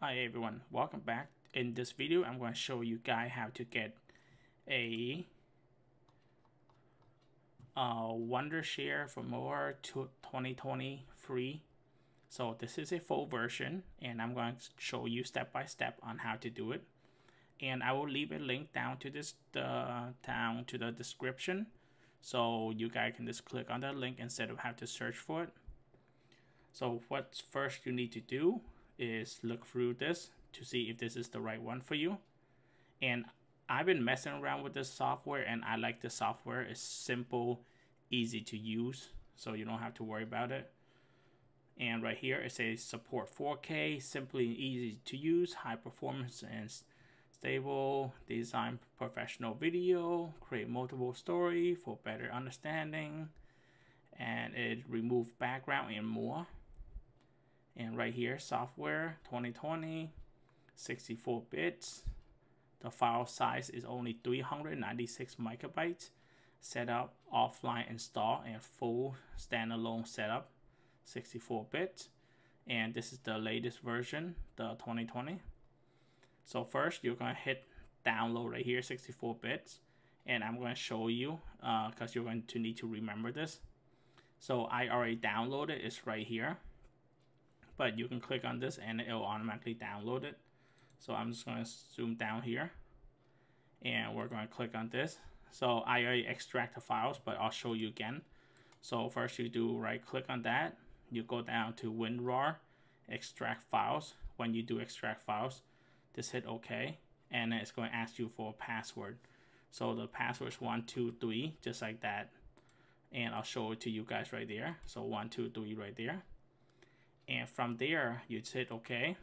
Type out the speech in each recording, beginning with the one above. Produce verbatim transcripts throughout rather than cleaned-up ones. Hi everyone, welcome back. In this video I'm going to show you guys how to get a, a Wondershare Filmora twenty twenty free. So this is a full version and I'm going to show you step by step on how to do it, and I will leave a link down to this uh, down to the description, so you guys can just click on that link instead of have to search for it. So what first you need to do is look through this to see if this is the right one for you. And I've been messing around with this software and I like the software. It's simple, easy to use, so you don't have to worry about it. And right here it says support four K, simply easy to use, high performance and stable, design professional video, create multiple story for better understanding, and it removes background and more. And right here, software twenty twenty, sixty-four bits. The file size is only three hundred ninety-six megabytes. Setup, offline install, and full standalone setup, sixty-four bits. And this is the latest version, the twenty twenty. So first, you're gonna hit download right here, sixty-four bits. And I'm gonna show you, uh, cause you're going to need to remember this. So I already downloaded, it's right here. But you can click on this and it'll automatically download it. So I'm just gonna zoom down here and we're gonna click on this. So I already extract the files, but I'll show you again. So first you do right click on that. You go down to WinRAR, extract files. When you do extract files, just hit okay. And it's gonna ask you for a password. So the password is one, two, three, just like that. And I'll show it to you guys right there. So one, two, three right there. And from there, you just hit okay.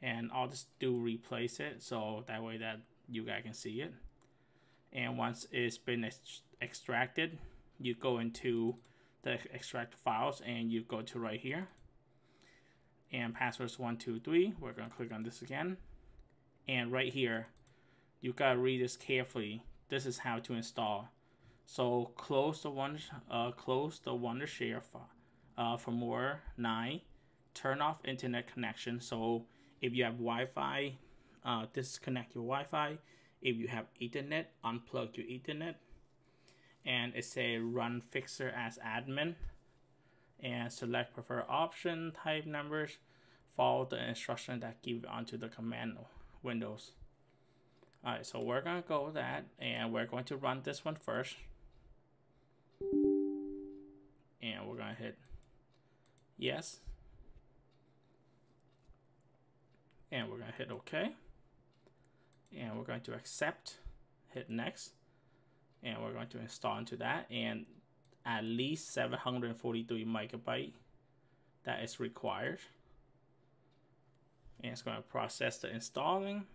And I'll just do replace it, so that way that you guys can see it. And once it's been ex extracted, you go into the extract files and you go to right here. And passwords one, two, three, we're gonna click on this again. And right here, you gotta read this carefully. This is how to install. So close the one, uh, close the Wondershare file. Uh, for more nine, turn off internet connection. So if you have Wi-Fi, uh, disconnect your Wi-Fi. If you have Ethernet, unplug your Ethernet. And it say run fixer as admin, and select preferred option, type numbers, follow the instruction that give onto the command windows. All right, so we're gonna go with that, and we're going to run this one first, and we're gonna hit yes, and we're gonna hit okay, and we're going to accept, hit next, and we're going to install into that. And at least seven hundred forty-three megabyte that is required, and it's going to process the installing.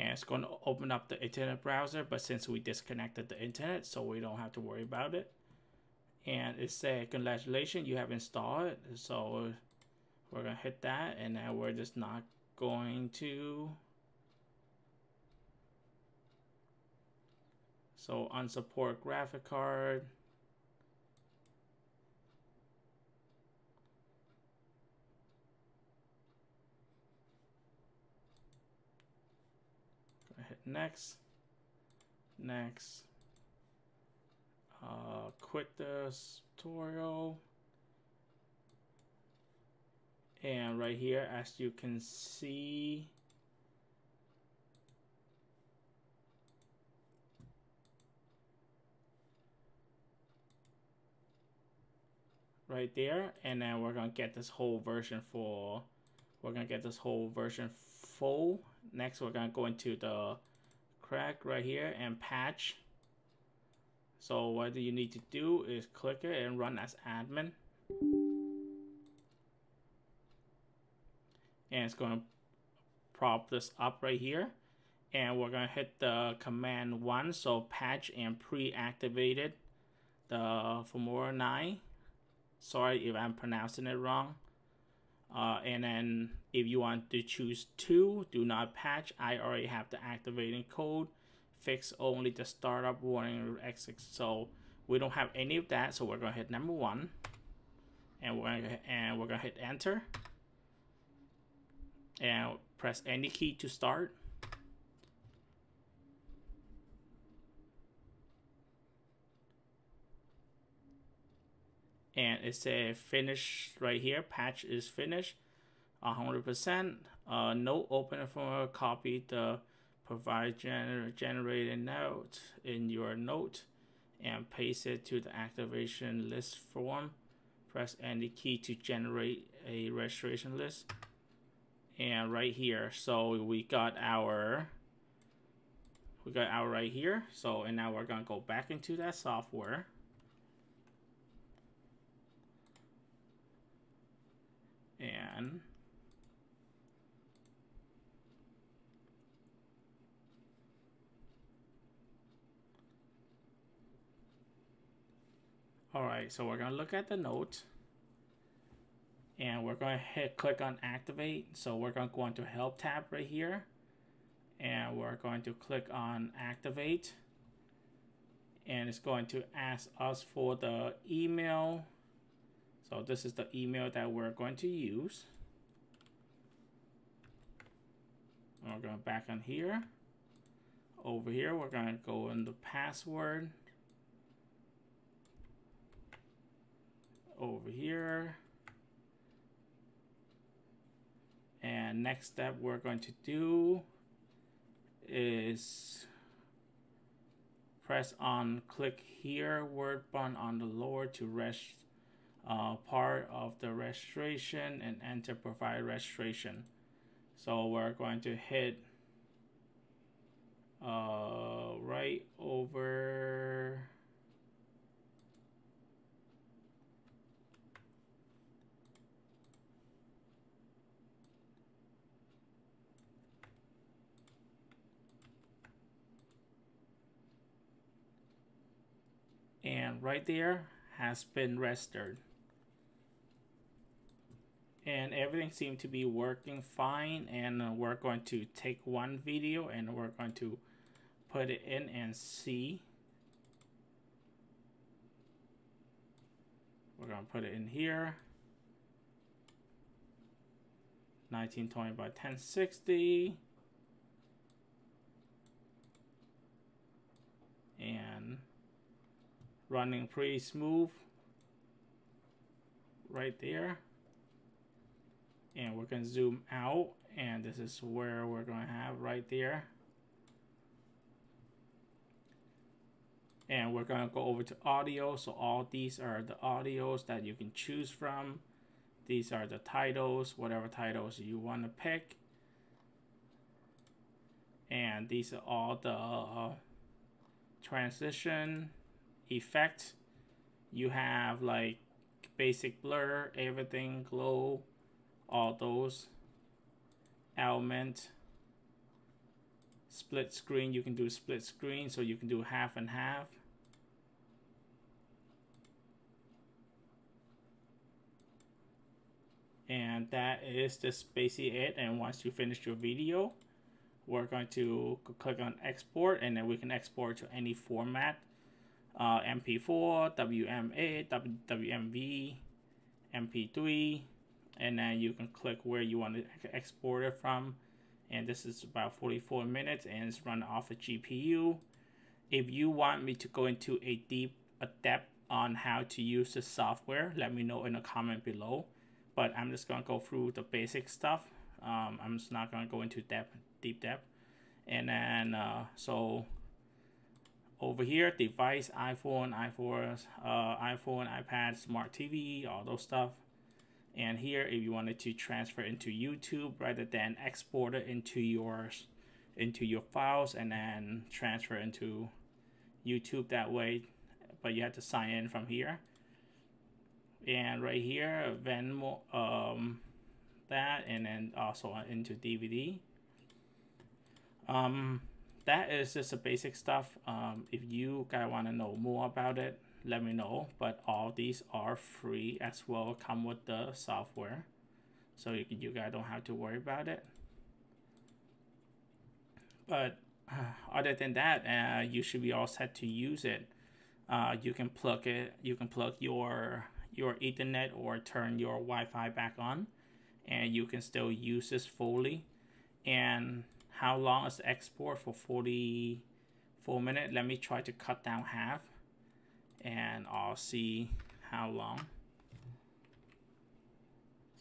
And it's going to open up the internet browser, but since we disconnected the internet, so we don't have to worry about it. And it says congratulations, you have installed it. So we're gonna hit that, and now we're just not going to. So unsupport graphic card. Hit next, next, uh, quit the tutorial. And right here, as you can see, right there, and then we're gonna get this whole version for, we're gonna get this whole version full. Next, we're gonna go into the crack right here and patch. So what do you need to do is click it and run as admin. And it's going to prop this up right here. And we're going to hit the command one. So patch and pre-activated the Filmora nine. Sorry if I'm pronouncing it wrong. Uh, and then if you want to choose two, do not patch. I already have the activating code. Fix only the startup warning exit. So we don't have any of that. So we're going to hit number one. And we're going to, and we're going to hit enter. And press any key to start. And it says finish right here. Patch is finished, one hundred percent. Uh, no open Filmora. Copy the provide gener generated note in your note and paste it to the activation list form. Press any key to generate a registration list. And right here, so we got our, we got our right here. So and now we're gonna go back into that software. And all right, so we're gonna look at the note and we're gonna hit click on activate. So we're gonna go into help tab right here and we're going to click on activate, and it's going to ask us for the email. So this is the email that we're going to use. And we're going back on here. Over here, we're going to go in the password. Over here. And next step we're going to do is press on click here word button on the lower to rest. Uh, part of the registration and enter provide registration. So we're going to hit uh, right over and right there has been registered. And everything seemed to be working fine, and we're going to take one video and we're going to put it in and see. We're going to put it in here. nineteen twenty by ten sixty. And running pretty smooth right there. And we're going to zoom out, and this is where we're going to have right there. And we're going to go over to audio. So all these are the audios that you can choose from. These are the titles, whatever titles you want to pick. And these are all the uh, transition effects. You have like basic blur, everything, glow. All those element, split screen, you can do split screen, so you can do half and half. And that is just basically it. And once you finish your video, we're going to click on export, and then we can export to any format, uh, M P four, W M A, W M V, M P three. And then you can click where you want to export it from. And this is about forty-four minutes and it's run off a G P U. If you want me to go into a deep a depth on how to use the software, let me know in the comment below. But I'm just gonna go through the basic stuff. Um, I'm just not gonna go into depth, deep depth. And then, uh, so over here, device, iPhone, iPhone, uh, iPhone, iPad, smart T V, all those stuff. And here, if you wanted to transfer into YouTube rather than export it into yours, into your files and then transfer into YouTube that way, but you had to sign in from here. And right here, Venmo, um, that, and then also into D V D. Um, that is just the basic stuff. Um, if you guys want to know more about it, let me know. But all these are free as well, come with the software, so you, you guys don't have to worry about it. But other than that, uh, you should be all set to use it. Uh, you can plug it. You can plug your your Ethernet or turn your Wi-Fi back on, and you can still use this fully. And how long is the export for? Forty-four minutes. Let me try to cut down half, and I'll see how long.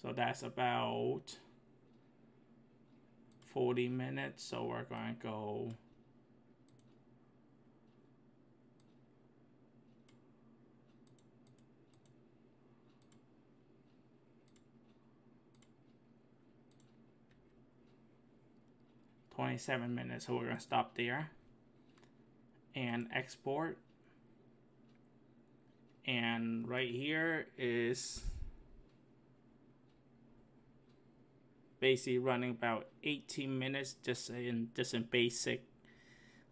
So that's about forty minutes. So we're going to go twenty-seven minutes, so we're going to stop there and export. And right here is basically running about eighteen minutes just in just in basic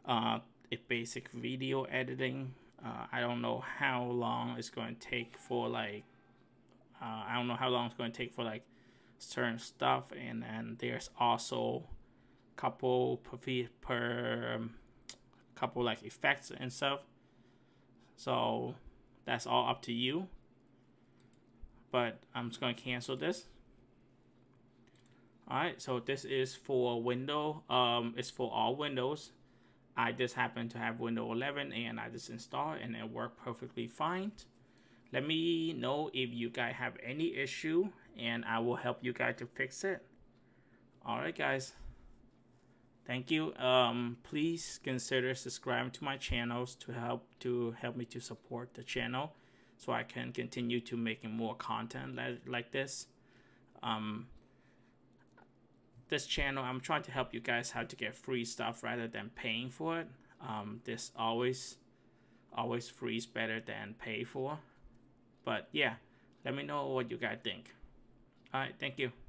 uh a basic video editing. uh, I don't know how long it's going to take for like uh, I don't know how long it's going to take for like certain stuff. And then there's also couple per, per um, couple like effects and stuff, so that's all up to you. But I'm just going to cancel this. Alright, so this is for Windows. Um, it's for all Windows. I just happen to have Windows eleven, and I just installed, and it worked perfectly fine. Let me know if you guys have any issue, and I will help you guys to fix it. Alright guys, thank you. Um, please consider subscribing to my channels to help to help me to support the channel, so I can continue to making more content like this. Um. This channel, I'm trying to help you guys how to get free stuff rather than paying for it. Um, this always, always free is better than pay for. But yeah, let me know what you guys think. All right, thank you.